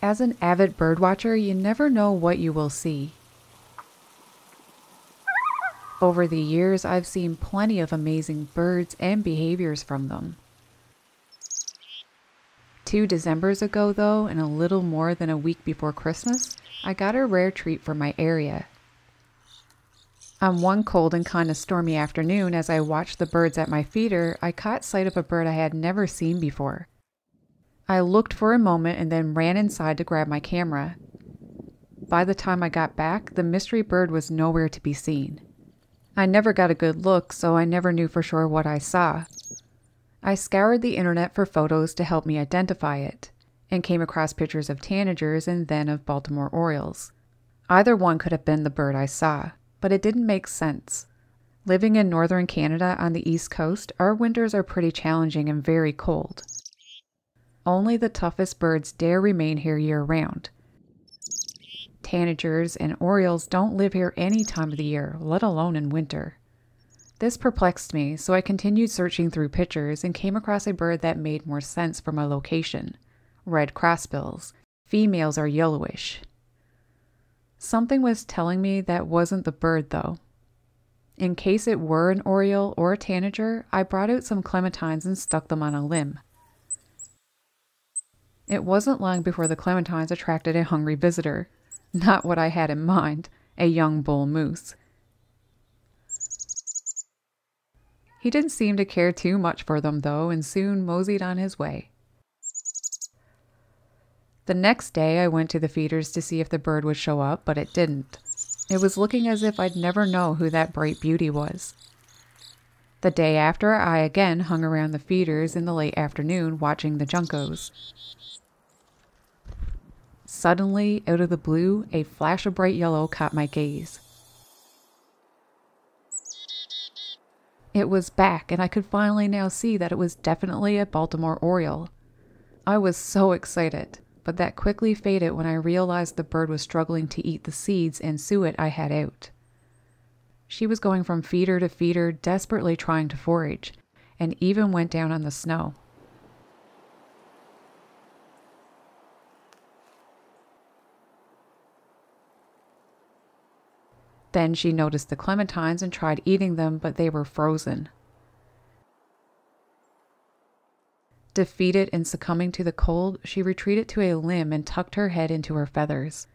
As an avid birdwatcher, you never know what you will see. Over the years, I've seen plenty of amazing birds and behaviors from them. 2 Decembers ago though, and a little more than a week before Christmas, I got a rare treat from my area. On one cold and kind of stormy afternoon, as I watched the birds at my feeder, I caught sight of a bird I had never seen before. I looked for a moment and then ran inside to grab my camera. By the time I got back, the mystery bird was nowhere to be seen. I never got a good look, so I never knew for sure what I saw. I scoured the internet for photos to help me identify it, and came across pictures of tanagers and then of Baltimore Orioles. Either one could have been the bird I saw. But it didn't make sense. Living in northern Canada on the east coast, our winters are pretty challenging and very cold. Only the toughest birds dare remain here year-round. Tanagers and orioles don't live here any time of the year, let alone in winter. This perplexed me, so I continued searching through pictures and came across a bird that made more sense for my location. Red crossbills. Females are yellowish. Something was telling me that wasn't the bird, though. In case it were an oriole or a tanager, I brought out some clementines and stuck them on a limb. It wasn't long before the clementines attracted a hungry visitor. Not what I had in mind, a young bull moose. He didn't seem to care too much for them, though, and soon moseyed on his way. The next day, I went to the feeders to see if the bird would show up, but it didn't. It was looking as if I'd never know who that bright beauty was. The day after, I again hung around the feeders in the late afternoon watching the juncos. Suddenly, out of the blue, a flash of bright yellow caught my gaze. It was back, and I could finally now see that it was definitely a Baltimore Oriole. I was so excited. But that quickly faded when I realized the bird was struggling to eat the seeds and suet I had out. She was going from feeder to feeder, desperately trying to forage, and even went down on the snow. Then she noticed the clementines and tried eating them, but they were frozen. Defeated and succumbing to the cold, she retreated to a limb and tucked her head into her feathers.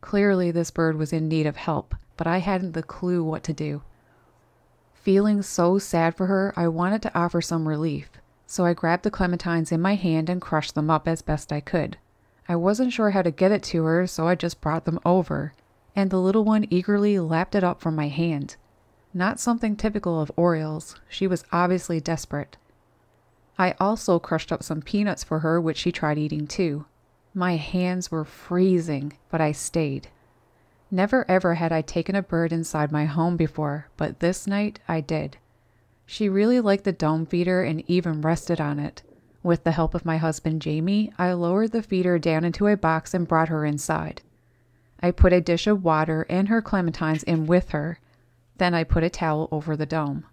Clearly, this bird was in need of help, but I hadn't the clue what to do. Feeling so sad for her, I wanted to offer some relief, so I grabbed the clementines in my hand and crushed them up as best I could. I wasn't sure how to get it to her, so I just brought them over, and the little one eagerly lapped it up from my hand. Not something typical of orioles, she was obviously desperate. I also crushed up some peanuts for her, which she tried eating too. My hands were freezing, but I stayed. Never ever had I taken a bird inside my home before, but this night I did. She really liked the dome feeder and even rested on it. With the help of my husband Jamie, I lowered the feeder down into a box and brought her inside. I put a dish of water and her clementines in with her. Then I put a towel over the dome.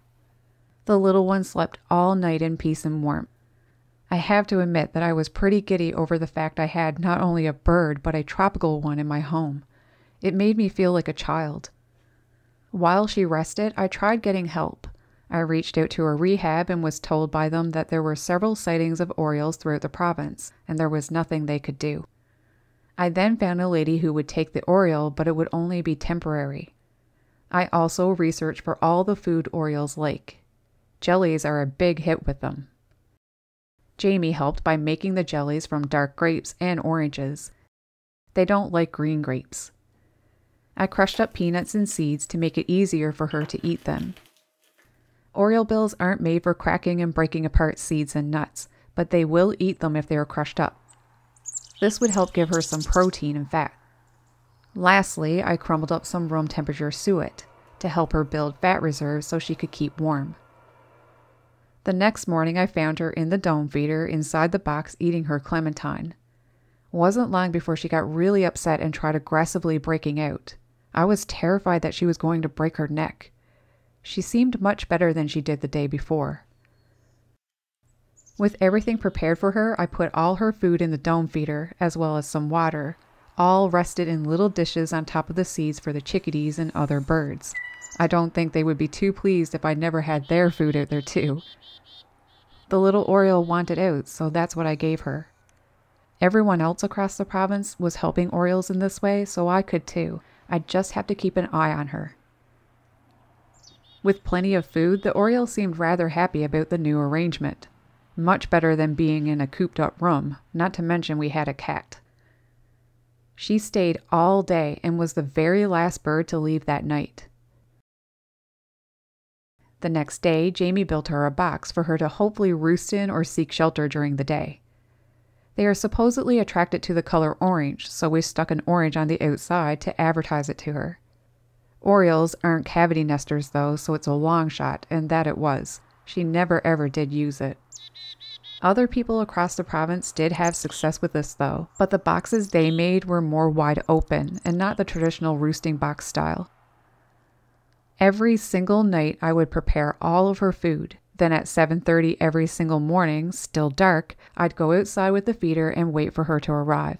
The little one slept all night in peace and warmth. I have to admit that I was pretty giddy over the fact I had not only a bird, but a tropical one in my home. It made me feel like a child. While she rested, I tried getting help. I reached out to a rehab and was told by them that there were several sightings of orioles throughout the province, and there was nothing they could do. I then found a lady who would take the oriole, but it would only be temporary. I also researched for all the food orioles like. Jellies are a big hit with them. Jamie helped by making the jellies from dark grapes and oranges. They don't like green grapes. I crushed up peanuts and seeds to make it easier for her to eat them. Oriole bills aren't made for cracking and breaking apart seeds and nuts, but they will eat them if they are crushed up. This would help give her some protein and fat. Lastly, I crumbled up some room temperature suet to help her build fat reserves so she could keep warm. The next morning, I found her in the dome feeder inside the box eating her clementine. Wasn't long before she got really upset and tried aggressively breaking out. I was terrified that she was going to break her neck. She seemed much better than she did the day before. With everything prepared for her, I put all her food in the dome feeder, as well as some water, all rested in little dishes on top of the seeds for the chickadees and other birds. I don't think they would be too pleased if I never had their food out there too. The little Oriole wanted out, so that's what I gave her. Everyone else across the province was helping Orioles in this way, so I could too. I just had to keep an eye on her. With plenty of food, the Oriole seemed rather happy about the new arrangement. Much better than being in a cooped-up room, not to mention we had a cat. She stayed all day and was the very last bird to leave that night. The next day, Jamie built her a box for her to hopefully roost in or seek shelter during the day. They are supposedly attracted to the color orange, so we stuck an orange on the outside to advertise it to her. Orioles aren't cavity nesters though, so it's a long shot, and that it was. She never ever did use it. Other people across the province did have success with this though, but the boxes they made were more wide open and not the traditional roosting box style. Every single night I would prepare all of her food, then at 7:30 every single morning, still dark, I'd go outside with the feeder and wait for her to arrive.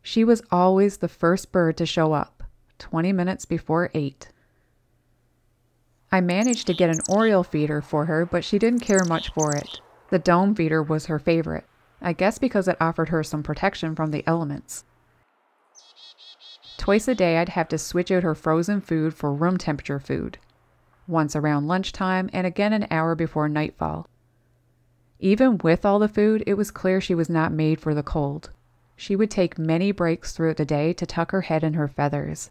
She was always the first bird to show up, 20 minutes before 8. I managed to get an Oriole feeder for her, but she didn't care much for it. The dome feeder was her favorite, I guess because it offered her some protection from the elements. Twice a day I'd have to switch out her frozen food for room temperature food, once around lunchtime and again an hour before nightfall. Even with all the food, it was clear she was not made for the cold. She would take many breaks throughout the day to tuck her head in her feathers.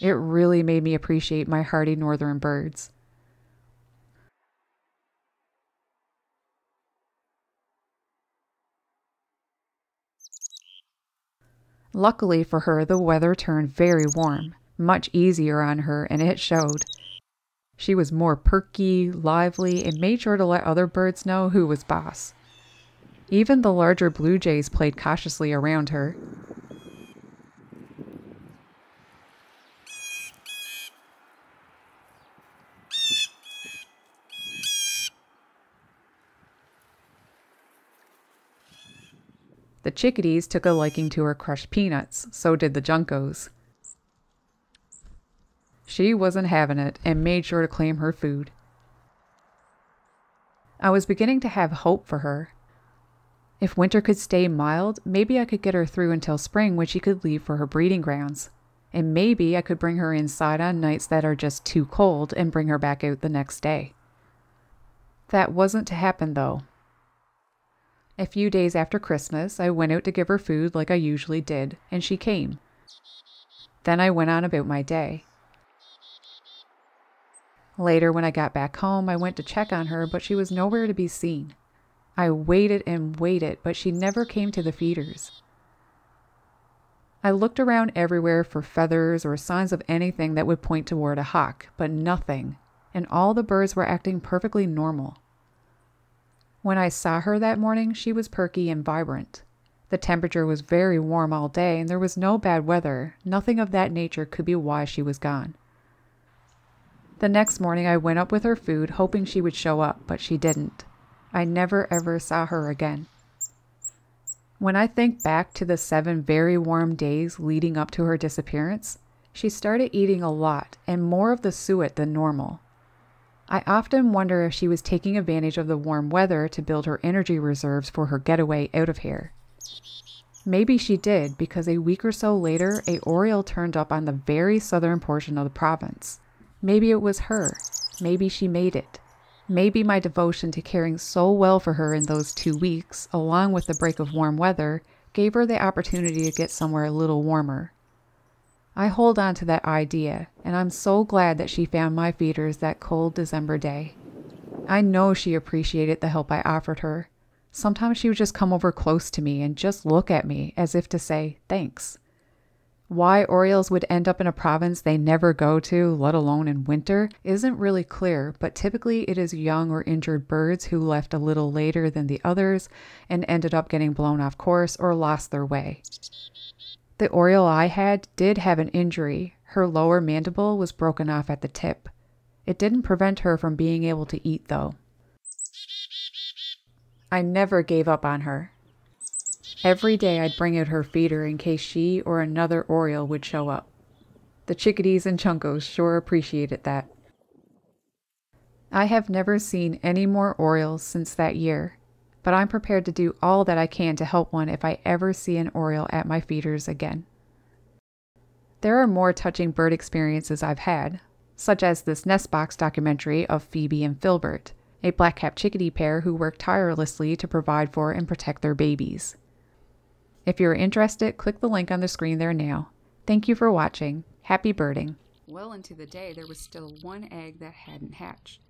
It really made me appreciate my hardy northern birds. Luckily for her, the weather turned very warm, much easier on her, and it showed. She was more perky, lively, and made sure to let other birds know who was boss. Even the larger blue jays played cautiously around her. The chickadees took a liking to her crushed peanuts, so did the juncos. She wasn't having it and made sure to claim her food. I was beginning to have hope for her. If winter could stay mild, maybe I could get her through until spring when she could leave for her breeding grounds. And maybe I could bring her inside on nights that are just too cold and bring her back out the next day. That wasn't to happen though. A few days after Christmas, I went out to give her food like I usually did, and she came. Then I went on about my day. Later, when I got back home, I went to check on her, but she was nowhere to be seen. I waited and waited, but she never came to the feeders. I looked around everywhere for feathers or signs of anything that would point toward a hawk, but nothing, and all the birds were acting perfectly normal. When I saw her that morning, she was perky and vibrant. The temperature was very warm all day and there was no bad weather. Nothing of that nature could be why she was gone. The next morning I went up with her food, hoping she would show up, but she didn't. I never ever saw her again. When I think back to the 7 very warm days leading up to her disappearance, she started eating a lot and more of the suet than normal. I often wonder if she was taking advantage of the warm weather to build her energy reserves for her getaway out of here. Maybe she did, because a week or so later, a Oriole turned up on the very southern portion of the province. Maybe it was her. Maybe she made it. Maybe my devotion to caring so well for her in those 2 weeks, along with the break of warm weather, gave her the opportunity to get somewhere a little warmer. I hold on to that idea, and I'm so glad that she found my feeders that cold December day. I know she appreciated the help I offered her. Sometimes she would just come over close to me and just look at me as if to say, thanks. Why Orioles would end up in a province they never go to, let alone in winter, isn't really clear, but typically it is young or injured birds who left a little later than the others and ended up getting blown off course or lost their way. The Oriole I had did have an injury. Her lower mandible was broken off at the tip. It didn't prevent her from being able to eat, though. I never gave up on her. Every day I'd bring out her feeder in case she or another oriole would show up. The chickadees and chunkos sure appreciated that. I have never seen any more orioles since that year, but I'm prepared to do all that I can to help one if I ever see an oriole at my feeders again. There are more touching bird experiences I've had, such as this Nest Box documentary of Phoebe and Filbert, a black-capped chickadee pair who work tirelessly to provide for and protect their babies. If you're interested, click the link on the screen there now. Thank you for watching. Happy birding. Well into the day, there was still one egg that hadn't hatched.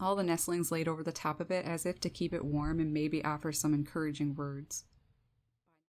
All the nestlings laid over the top of it as if to keep it warm and maybe offer some encouraging words.